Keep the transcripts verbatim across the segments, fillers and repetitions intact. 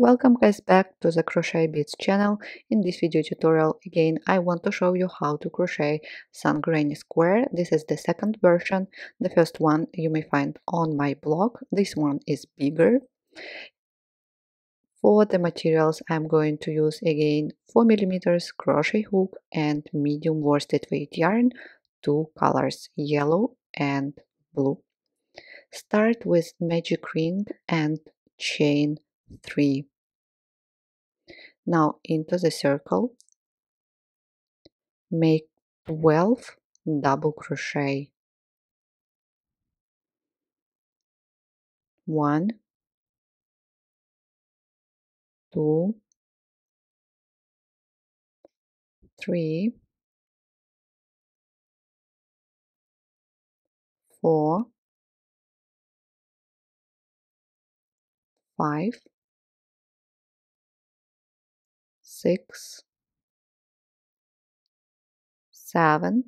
Welcome guys back to the Crochet Bits channel. In this video tutorial again I want to show you how to crochet Sun Granny Square. This is the second version. The first one you may find on my blog. This one is bigger. For the materials I'm going to use again four millimeter crochet hook and medium worsted weight yarn, two colors, yellow and blue. Start with magic ring and chain three. Now into the circle make twelve double crochet, one, two, three, four, five, Six, seven,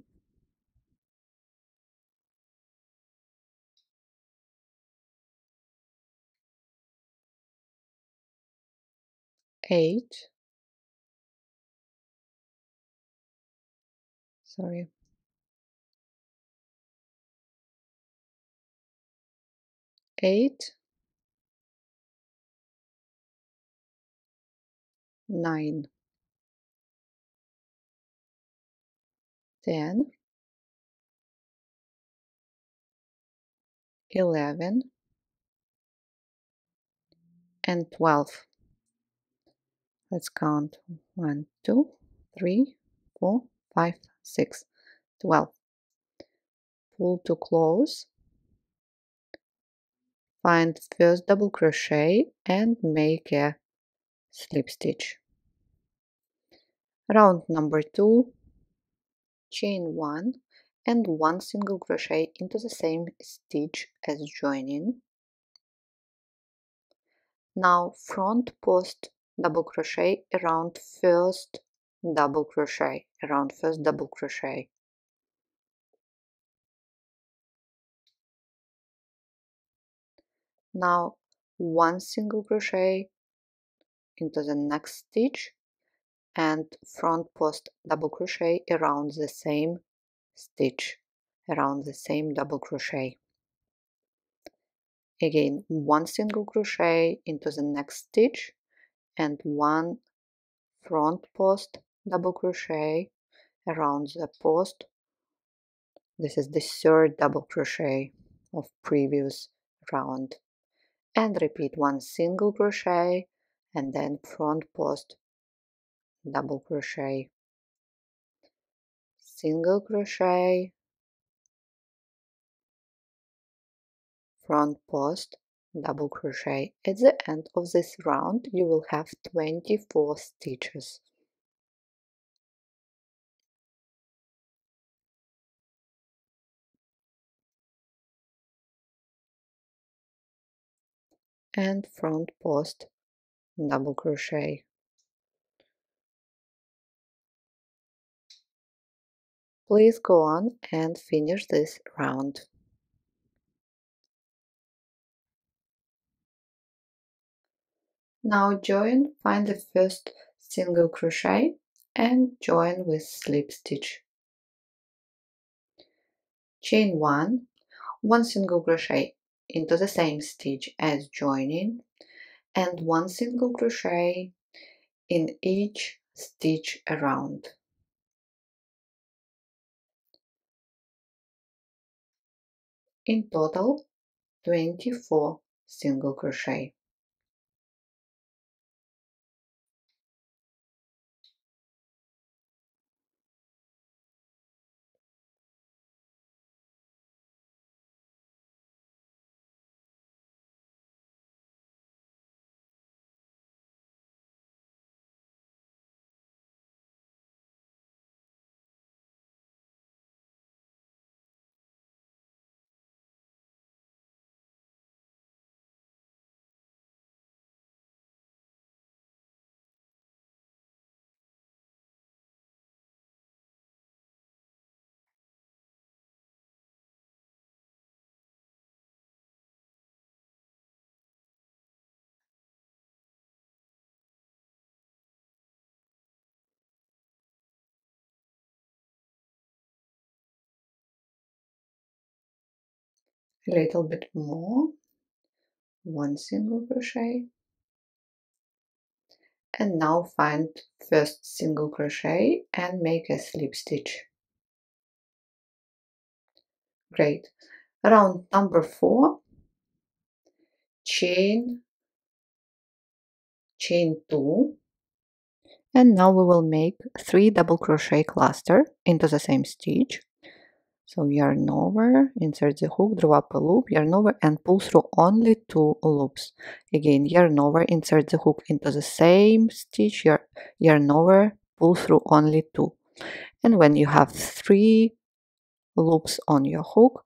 eight, sorry, eight. Nine, ten, eleven, and twelve. Let's count one, two, three, four, five, six, twelve. Pull to close. Find first double crochet and make a slip stitch. Round number two, chain one and one single crochet into the same stitch as joining. Now front post double crochet around first double crochet, around first double crochet. Now one single crochet into the next stitch and front post double crochet around the same stitch, around the same double crochet. Again, one single crochet into the next stitch and one front post double crochet around the post. This is the third double crochet of previous round, and repeat one single crochet and then front post double crochet, single crochet, front post double crochet. At the end of this round you will have twenty-four stitches. And front post double crochet. Please go on and finish this round. Now join, find the first single crochet and join with slip stitch. Chain one, one single crochet into the same stitch as joining, and one single crochet in each stitch around. In total, twenty-four single crochet. a little bit more, one single crochet, and now find first single crochet and make a slip stitch. Great. Round number four, chain chain two, and now we will make three double crochet cluster into the same stitch. So yarn over, insert the hook, draw up a loop, yarn over, and pull through only two loops. Again, yarn over, insert the hook into the same stitch, yarn over, pull through only two. And when you have three loops on your hook,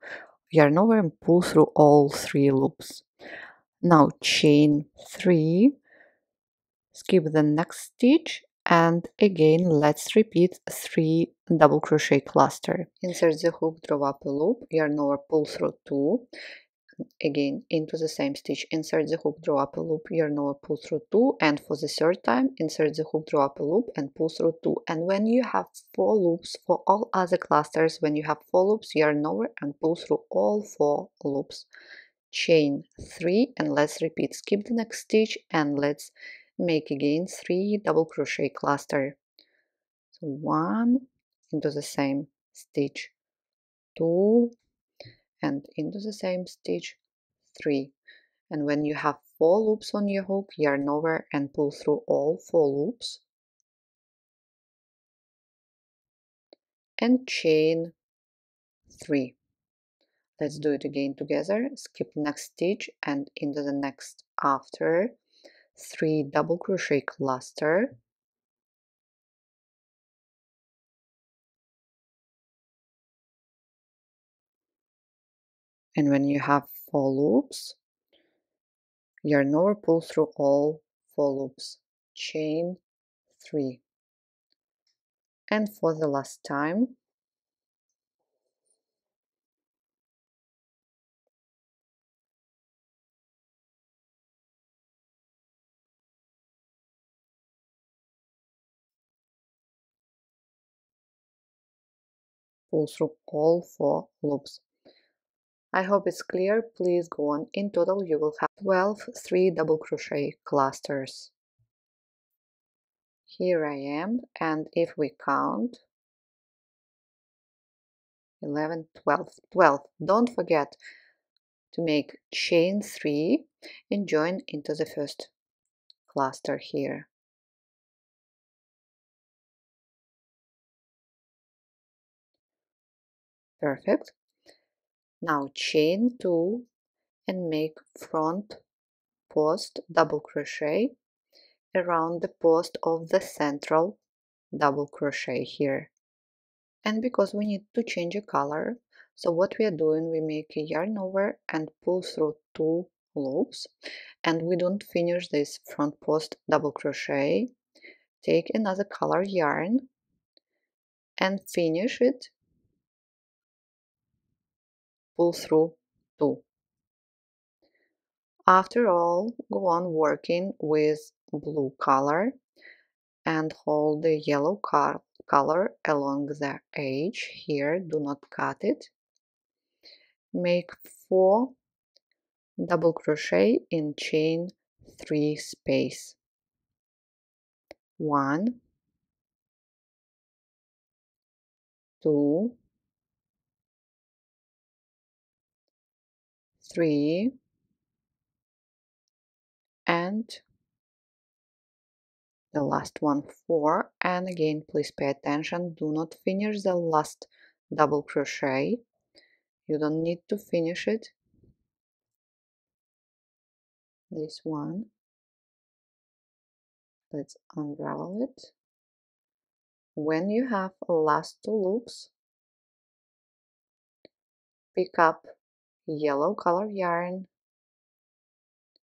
yarn over and pull through all three loops. Now chain three, skip the next stitch, and again let's repeat three double crochet cluster. Insert the hook, draw up a loop, yarn over, pull through two, again into the same stitch, insert the hook, draw up a loop, yarn over, pull through two, and for the third time insert the hook, draw up a loop, and pull through two. And when you have four loops for all other clusters, when you have four loops, yarn over and pull through all four loops. Chain three and let's repeat, skip the next stitch, and let's make again three double crochet cluster. So one into the same stitch, two, and into the same stitch, three. And when you have four loops on your hook, yarn over and pull through all four loops, and chain three. Let's do it again together. Skip the next stitch, and into the next after three double crochet cluster, and when you have four loops, yarn over, pull through all four loops, chain three. And for the last time, pull through all four loops. I hope it's clear. Please go on. In total you will have twelve three double crochet clusters. Here I am, and if we count eleven, twelve, twelve. Don't forget to make chain three and join into the first cluster here. Perfect. Now chain two and make front post double crochet around the post of the central double crochet here. And because we need to change a color, so what we are doing, we make a yarn over and pull through two loops, and we don't finish this front post double crochet. Take another color yarn and finish it, pull through two. After all, go on working with blue color and hold the yellow color along the edge here, do not cut it. Make four double crochet in chain three space, one, two, three, and the last one, four. And again, please pay attention, do not finish the last double crochet, you don't need to finish it, this one. Let's unravel it. When you have last two loops, pick up yellow color yarn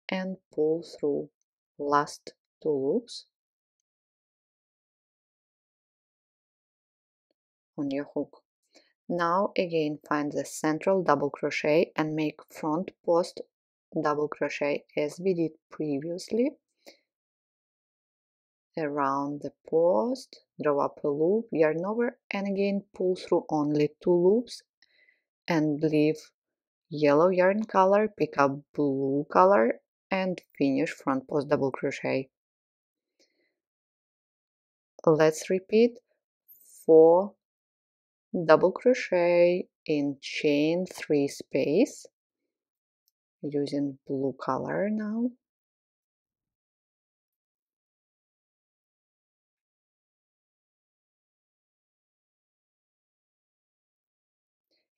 and pull through last two loops on your hook. Now again find the central double crochet and make front post double crochet as we did previously around the post, draw up a loop, yarn over, and again pull through only two loops and leave yellow yarn color, pick up blue color and finish front post double crochet. Let's repeat four double crochet in chain three space using blue color now.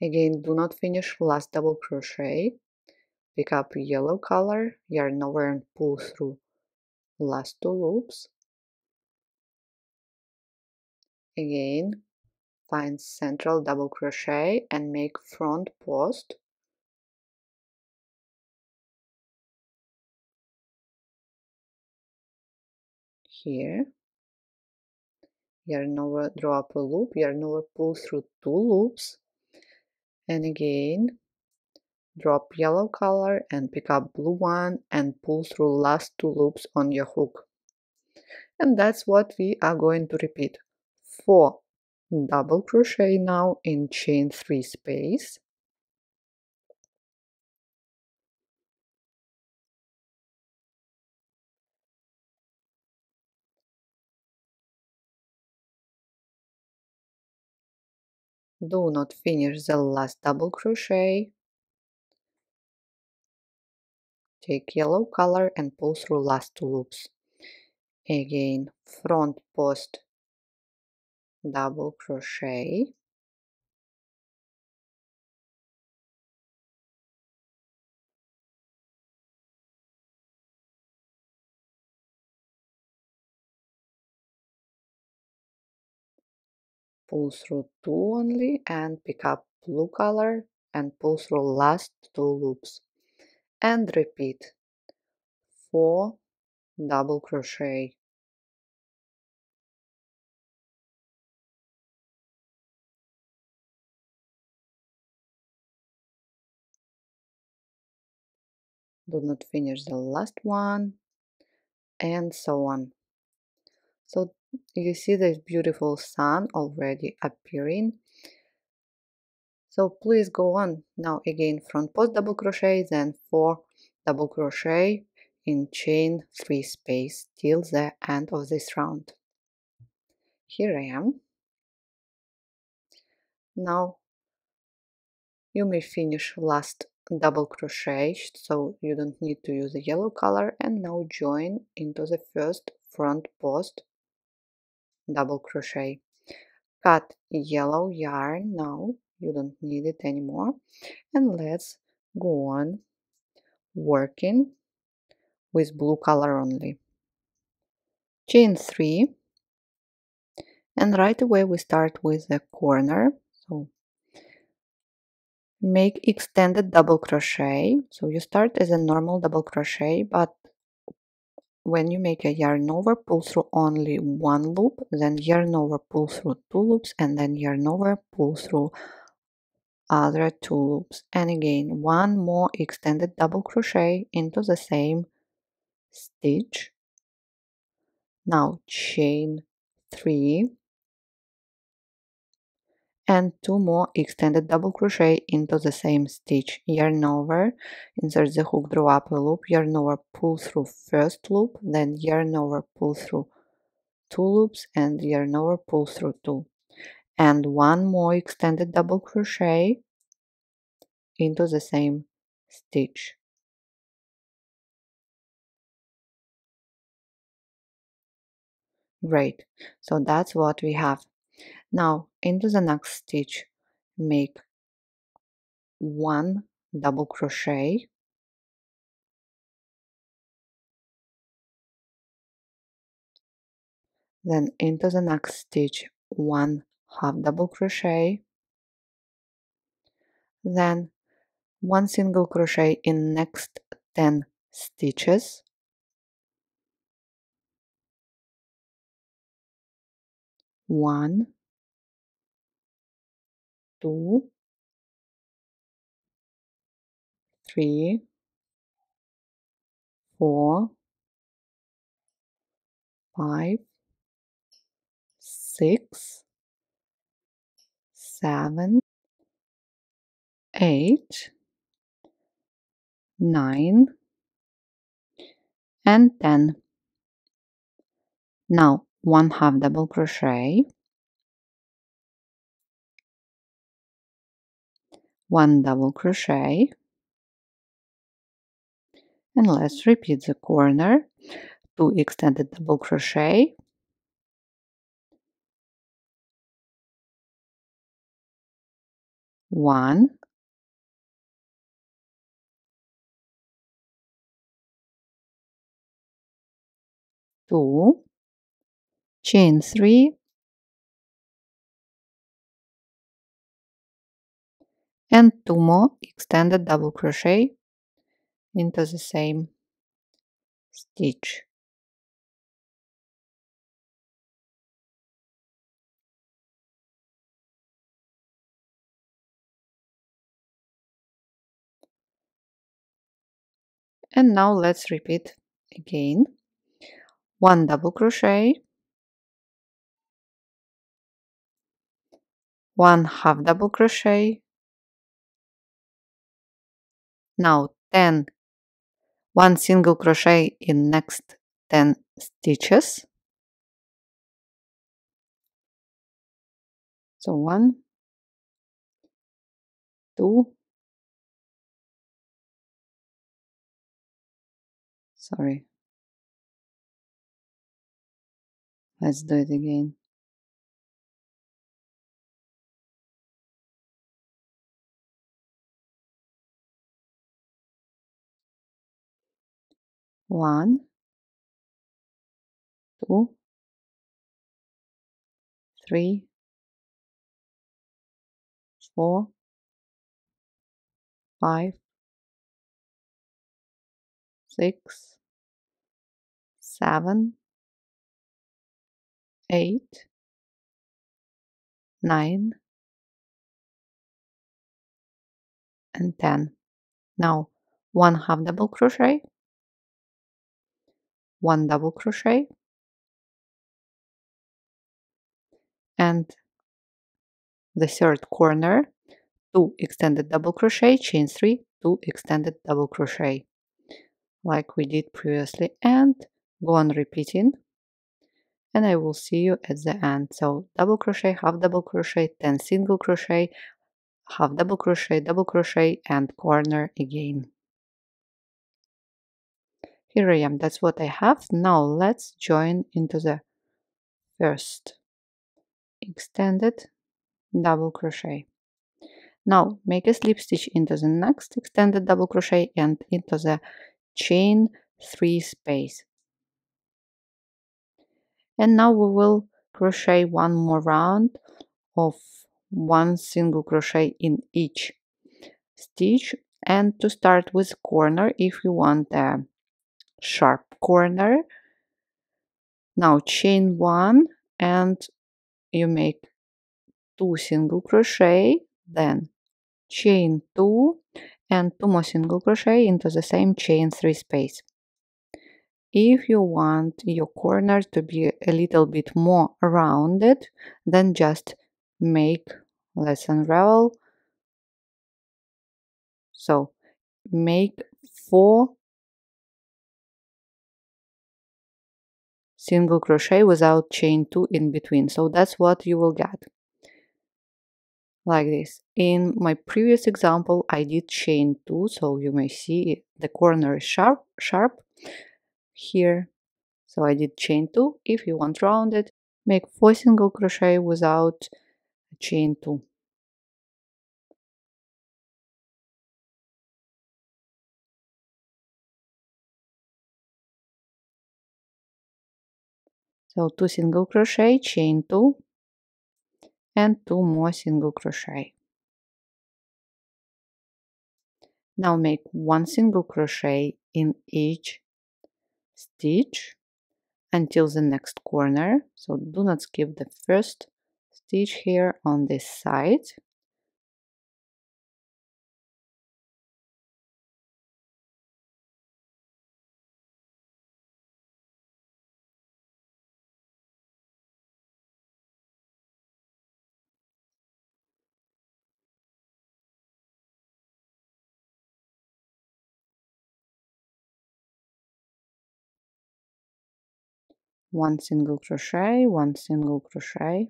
Again, do not finish last double crochet, pick up yellow color, yarn over and pull through last two loops. Again, find central double crochet and make front post. Here, yarn over, draw up a loop, yarn over, pull through two loops. And again, drop yellow color and pick up blue one and pull through last two loops on your hook. And that's what we are going to repeat. Four double crochet now in chain three space. Do not finish the last double crochet. Take yellow color and pull through last two loops. Again, front post double crochet. Pull through two only and pick up blue color and pull through last two loops and repeat four double crochet. Do not finish the last one and so on. So you see this beautiful sun already appearing. So please go on now again, front post double crochet, then four double crochet in chain three space till the end of this round. Here I am. Now you may finish last double crochet, so you don't need to use the yellow color, and now join into the first front post double crochet. Cut yellow yarn now, you don't need it anymore, and let's go on working with blue color only. Chain three, and right away we start with the corner. So make extended double crochet. So you start as a normal double crochet, but when you make a yarn over, pull through only one loop, then yarn over, pull through two loops, and then yarn over, pull through other two loops. And again, one more extended double crochet into the same stitch. Now chain three and two more extended double crochet into the same stitch. Yarn over, insert the hook, draw up a loop, yarn over, pull through first loop, then yarn over, pull through two loops, and yarn over, pull through two. And one more extended double crochet into the same stitch. Great, so that's what we have. Now into the next stitch, make one double crochet, then into the next stitch one half double crochet, then one single crochet in next ten stitches. One, two, three, four, five, six, seven, eight, nine, and ten. Now one half double crochet, one double crochet, and let's repeat the corner, two extended double crochet, one, two, chain three, and two more extended double crochet into the same stitch. And now let's repeat again. One double crochet, one half double crochet, now ten, one single crochet in next ten stitches. So one, two, sorry, let's do it again. One, two, three, four, five, six, seven, eight, nine, and ten. Now one half double crochet, one double crochet, and the third corner, two extended double crochet, chain three, two extended double crochet, like we did previously, and go on repeating, and I will see you at the end. So double crochet, half double crochet, ten single crochet, half double crochet, double crochet, and corner again. Here I am, that's what I have. Now let's join into the first extended double crochet. Now make a slip stitch into the next extended double crochet and into the chain three space. And now we will crochet one more round of one single crochet in each stitch. And to start with corner, if you want a sharp corner, now chain one and you make two single crochet, then chain two and two more single crochet into the same chain three space. If you want your corner to be a little bit more rounded, then just make, let's unravel, so make four single crochet without chain two in between. So that's what you will get, like this. In my previous example I did chain two, so you may see the corner is sharp sharp here, so I did chain two. If you want rounded, make four single crochet without chain two. So two single crochet, chain two, and two more single crochet. Now make one single crochet in each stitch until the next corner. So do not skip the first stitch here on this side. one single crochet, one single crochet,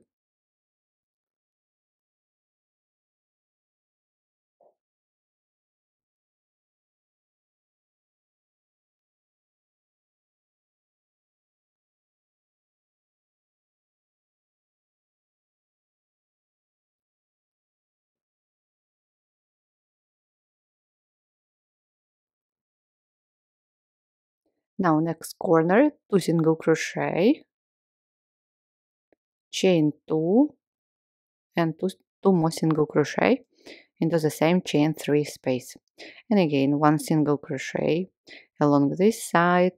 now next corner two single crochet, chain two and two, two more single crochet into the same chain three space, and again one single crochet along this side,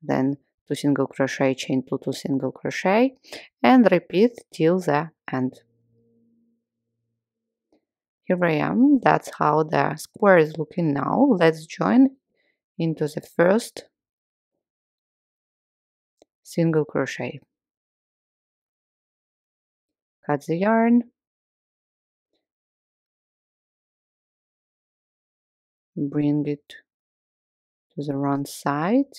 then two single crochet, chain two, two single crochet, and repeat till the end. Here I am. That's how the square is looking now. Let's join into the first single crochet, cut the yarn, bring it to the wrong side,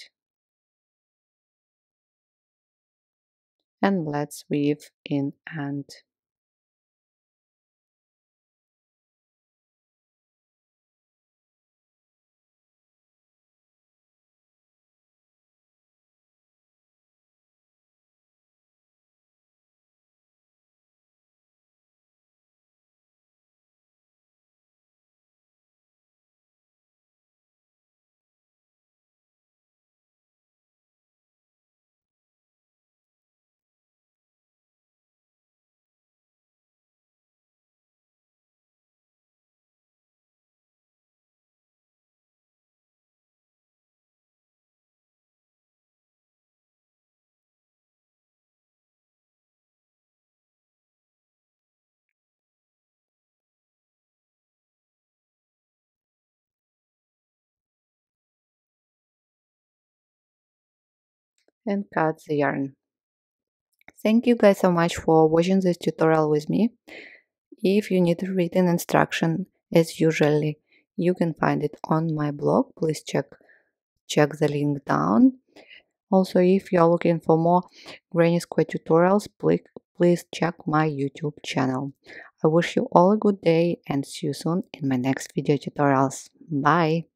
and let's weave in and and cut the yarn. Thank you guys so much for watching this tutorial with me. If you need written instruction, as usually, you can find it on my blog. Please check check the link down. Also, if you are looking for more granny square tutorials, please please check my YouTube channel. I wish you all a good day and see you soon in my next video tutorials. Bye.